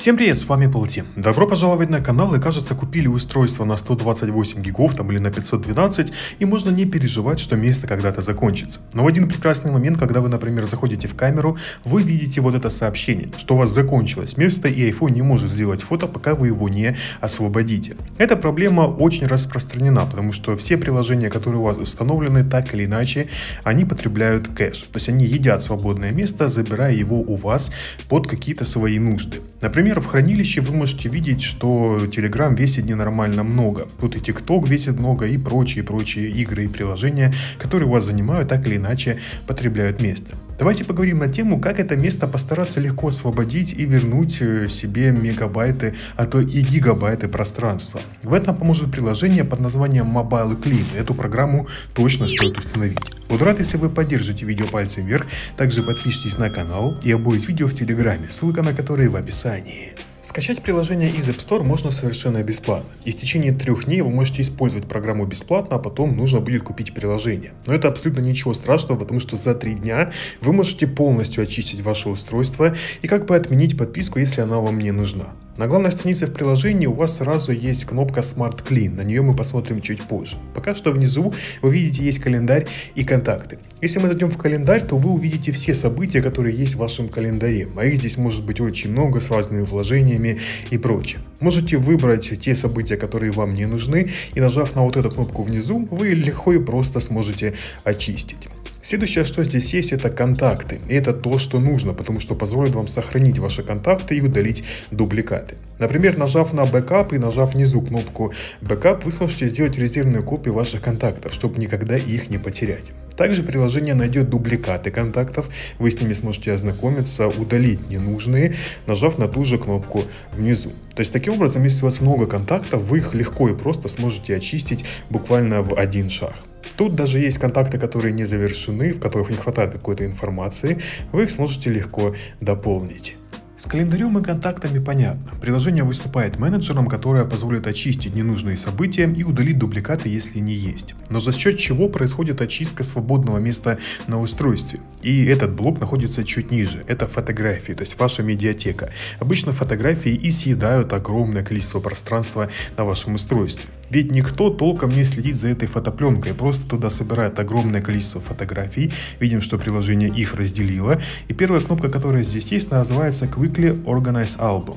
Всем привет, с вами Полтин. Добро пожаловать на канал, и кажется, купили устройство на 128 гигов там, или на 512, и можно не переживать, что место когда-то закончится. Но в один прекрасный момент, когда вы, например, заходите в камеру, вы видите вот это сообщение, что у вас закончилось место и iPhone не может сделать фото, пока вы его не освободите. Эта проблема очень распространена, потому что все приложения, которые у вас установлены, так или иначе, они потребляют кэш. То есть они едят свободное место, забирая его у вас под какие-то свои нужды. Например, в хранилище вы можете видеть, что Telegram весит ненормально много. Тут и TikTok весит много, и прочие игры и приложения, которые вас занимают, так или иначе потребляют место. Давайте поговорим на тему, как это место постараться легко освободить и вернуть себе мегабайты, а то и гигабайты пространства. В этом поможет приложение под названием Mobile Clean. Эту программу точно стоит установить. Буду рад, если вы поддержите видео пальцем вверх, также подпишитесь на канал и обоих видео в Телеграме, ссылка на которые в описании. Скачать приложение из App Store можно совершенно бесплатно, и в течение 3 дней вы можете использовать программу бесплатно, а потом нужно будет купить приложение. Но это абсолютно ничего страшного, потому что за 3 дня вы можете полностью очистить ваше устройство и как бы отменить подписку, если она вам не нужна. На главной странице в приложении у вас сразу есть кнопка Smart Clean, на нее мы посмотрим чуть позже. Пока что внизу вы видите есть календарь и контакты. Если мы зайдем в календарь, то вы увидите все события, которые есть в вашем календаре, а их здесь может быть очень много с разными вложениями и прочим. Можете выбрать те события, которые вам не нужны, и нажав на вот эту кнопку внизу, вы легко и просто сможете очистить. Следующее, что здесь есть, это контакты. И это то, что нужно, потому что позволит вам сохранить ваши контакты и удалить дубликаты. Например, нажав на бэкап и нажав внизу кнопку бэкап, вы сможете сделать резервную копию ваших контактов, чтобы никогда их не потерять. Также приложение найдет дубликаты контактов, вы с ними сможете ознакомиться, удалить ненужные, нажав на ту же кнопку внизу. То есть таким образом, если у вас много контактов, вы их легко и просто сможете очистить буквально в один шаг. Тут даже есть контакты, которые не завершены, в которых не хватает какой-то информации, вы их сможете легко дополнить. С календарем и контактами понятно. Приложение выступает менеджером, которое позволит очистить ненужные события и удалить дубликаты, если не есть. Но за счет чего происходит очистка свободного места на устройстве. И этот блок находится чуть ниже. Это фотографии, то есть ваша медиатека. Обычно фотографии и съедают огромное количество пространства на вашем устройстве. Ведь никто толком не следит за этой фотопленкой, просто туда собирает огромное количество фотографий. Видим, что приложение их разделило. И первая кнопка, которая здесь есть, называется Quickly Organize Album.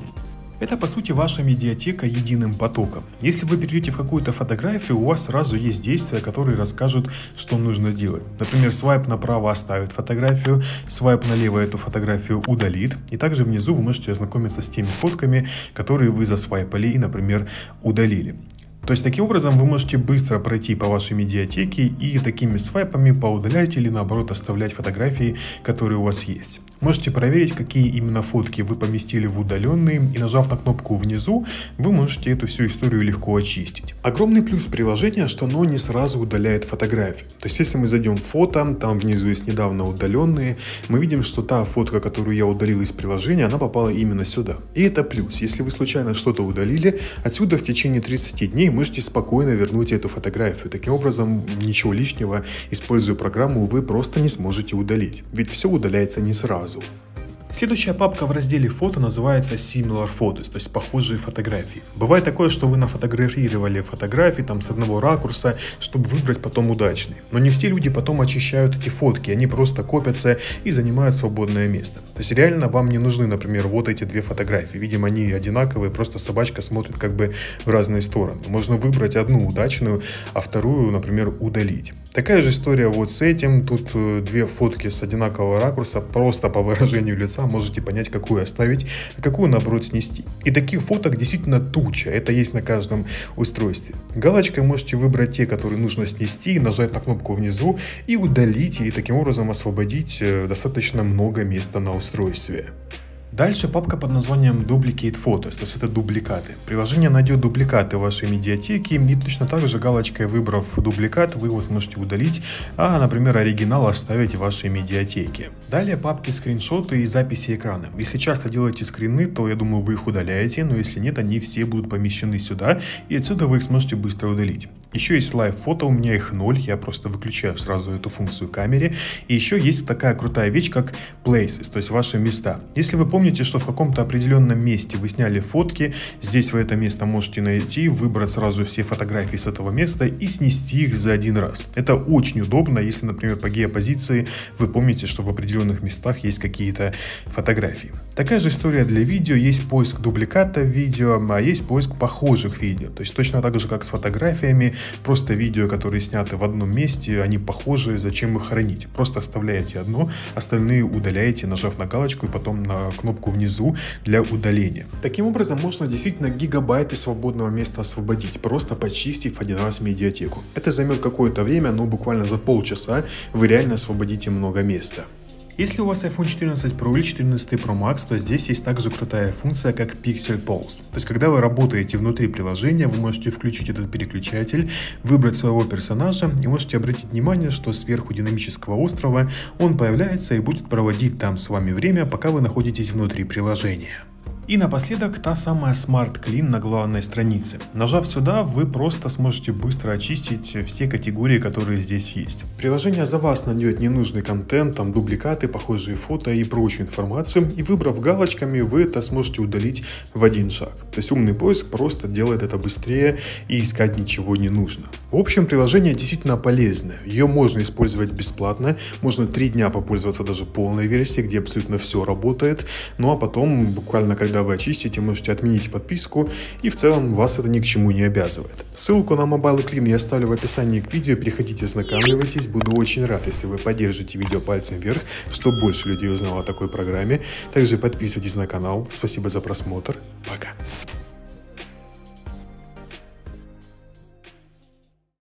Это по сути ваша медиатека единым потоком. Если вы перейдете в какую-то фотографию, у вас сразу есть действия, которые расскажут, что нужно делать. Например, свайп направо оставит фотографию, свайп налево эту фотографию удалит. И также внизу вы можете ознакомиться с теми фотками, которые вы засвайпали и, например, удалили. То есть таким образом вы можете быстро пройти по вашей медиатеке и такими свайпами поудалять или наоборот оставлять фотографии, которые у вас есть. Можете проверить, какие именно фотки вы поместили в удаленные, и нажав на кнопку внизу, вы можете эту всю историю легко очистить. Огромный плюс приложения, что оно не сразу удаляет фотографии. То есть если мы зайдем в фото, там внизу есть недавно удаленные, мы видим, что та фотка, которую я удалил из приложения, она попала именно сюда. И это плюс. Если вы случайно что-то удалили, отсюда в течение 30 дней можете спокойно вернуть эту фотографию. Таким образом, ничего лишнего, используя программу, вы просто не сможете удалить. Ведь все удаляется не сразу. Следующая папка в разделе фото называется Similar Photos, то есть похожие фотографии. Бывает такое, что вы нафотографировали фотографии там с одного ракурса, чтобы выбрать потом удачный. Но не все люди потом очищают эти фотки, они просто копятся и занимают свободное место. То есть реально вам не нужны, например, вот эти две фотографии. Видимо, они одинаковые, просто собачка смотрит как бы в разные стороны. Можно выбрать одну удачную, а вторую, например, удалить. Такая же история вот с этим. Тут две фотки с одинакового ракурса, просто по выражению лица можете понять, какую оставить, а какую наоборот снести. И таких фоток действительно туча, это есть на каждом устройстве. Галочкой можете выбрать те, которые нужно снести, нажать на кнопку внизу и удалить, и таким образом освободить достаточно много места на устройстве. Дальше папка под названием duplicate photos, то есть это дубликаты. Приложение найдет дубликаты вашей медиатеки, и точно так же галочкой выбрав дубликат, вы его сможете удалить, а, например, оригинал оставить в вашей медиатеке. Далее папки скриншоты и записи экрана. Если часто делаете скрины, то я думаю, вы их удаляете, но если нет, они все будут помещены сюда, и отсюда вы их сможете быстро удалить. Еще есть лайв-фото, у меня их 0, я просто выключаю сразу эту функцию камеры. И еще есть такая крутая вещь, как places, то есть ваши места. Если вы помните, что в каком-то определенном месте вы сняли фотки, здесь вы это место можете найти, выбрать сразу все фотографии с этого места и снести их за один раз. Это очень удобно, если, например, по геопозиции вы помните, что в определенных местах есть какие-то фотографии. Такая же история для видео, есть поиск дубликата видео, а есть поиск похожих видео, то есть точно так же, как с фотографиями. Просто видео, которые сняты в одном месте, они похожи, зачем их хранить? Просто оставляете одно, остальные удаляете, нажав на галочку и потом на кнопку внизу для удаления. Таким образом можно действительно гигабайты свободного места освободить, просто почистив один раз медиатеку. Это займет какое-то время, но буквально за полчаса вы реально освободите много места. Если у вас iPhone 14 Pro или 14 Pro Max, то здесь есть также крутая функция, как Pixel Pulse. То есть, когда вы работаете внутри приложения, вы можете включить этот переключатель, выбрать своего персонажа и можете обратить внимание, что сверху динамического острова он появляется и будет проводить там с вами время, пока вы находитесь внутри приложения. И напоследок та самая Smart Clean на главной странице. Нажав сюда, вы просто сможете быстро очистить все категории, которые здесь есть. Приложение за вас найдет ненужный контент, там дубликаты, похожие фото и прочую информацию, и выбрав галочками, вы это сможете удалить в один шаг. То есть умный поиск просто делает это быстрее и искать ничего не нужно. В общем, приложение действительно полезное. Ее можно использовать бесплатно, можно 3 дня попользоваться даже полной версией, где абсолютно все работает, ну а потом буквально когда вы очистите, можете отменить подписку, и в целом вас это ни к чему не обязывает. Ссылку на Mobile Clean я оставлю в описании к видео, переходите, ознакомьтесь, буду очень рад, если вы поддержите видео пальцем вверх, чтобы больше людей узнало о такой программе. Также подписывайтесь на канал, спасибо за просмотр, пока!